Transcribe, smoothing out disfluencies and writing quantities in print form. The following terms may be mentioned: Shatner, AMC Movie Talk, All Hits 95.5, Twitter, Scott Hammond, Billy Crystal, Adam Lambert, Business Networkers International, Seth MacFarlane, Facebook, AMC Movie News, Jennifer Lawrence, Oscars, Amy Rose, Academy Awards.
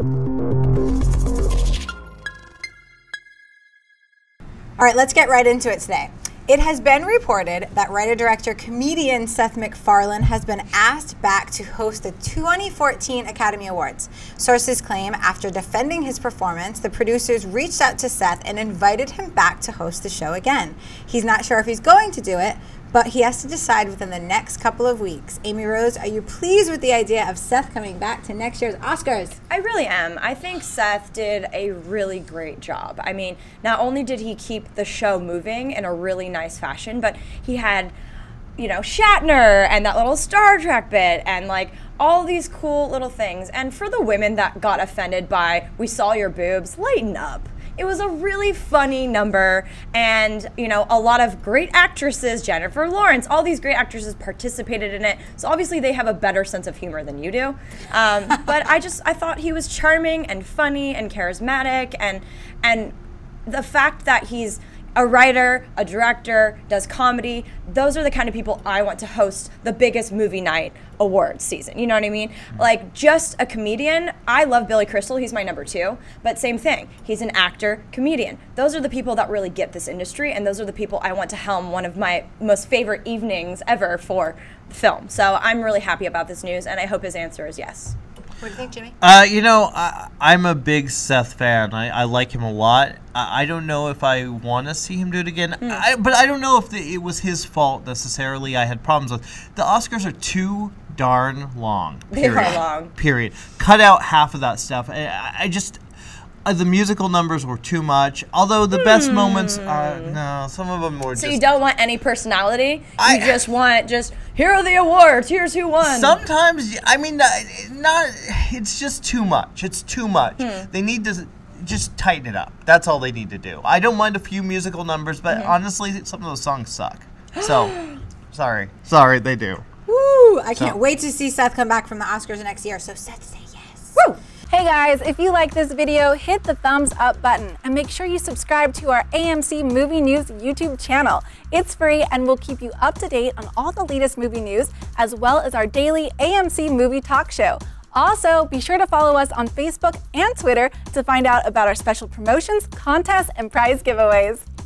All right, let's get right into it today. It has been reported that writer-director-comedian Seth MacFarlane has been asked back to host the 2014 Academy Awards. Sources claim after defending his performance, the producers reached out to Seth and invited him back to host the show again. He's not sure if he's going to do it, but he has to decide within the next couple of weeks. Amy Rose, are you pleased with the idea of Seth coming back to next year's Oscars? I really am. I think Seth did a really great job. I mean, not only did he keep the show moving in a really nice fashion, but he had, you know, Shatner and that little Star Trek bit and like all these cool little things. And for the women that got offended by "we saw your boobs," lighten up. It was a really funny number, and you know, a lot of great actresses, Jennifer Lawrence, all these great actresses participated in it. So obviously they have a better sense of humor than you do. But I thought he was charming and funny and charismatic, and the fact that he's a writer, a director, does comedy, those are the kind of people I want to host the biggest movie night awards season, you know what I mean? Like, just a comedian, I love Billy Crystal, he's my number 2, but same thing, he's an actor, comedian. Those are the people that really get this industry, and those are the people I want to helm one of my most favorite evenings ever for film. So I'm really happy about this news, and I hope his answer is yes. What do you think, Jimmy? You know, I'm a big Seth fan. I like him a lot. I don't know if I want to see him do it again. But I don't know if it was his fault necessarily. I had problems with the Oscars are too darn long. Period. They are long. Period. Cut out half of that stuff. I just. The musical numbers were too much, although the best moments are, no, some of them were just... So you don't want any personality? You just want, here are the awards, here's who won. Sometimes, I mean, it's just too much. It's too much. They need to just tighten it up. That's all they need to do. I don't mind a few musical numbers, but honestly, some of those songs suck. So, sorry. Sorry, they do. Woo! I can't wait to see Seth come back from the Oscars next year, so Seth, say yes. Woo! Hey guys, if you like this video, hit the thumbs up button and make sure you subscribe to our AMC Movie News YouTube channel. It's free and we'll keep you up to date on all the latest movie news as well as our daily AMC Movie Talk show. Also, be sure to follow us on Facebook and Twitter to find out about our special promotions, contests, and prize giveaways.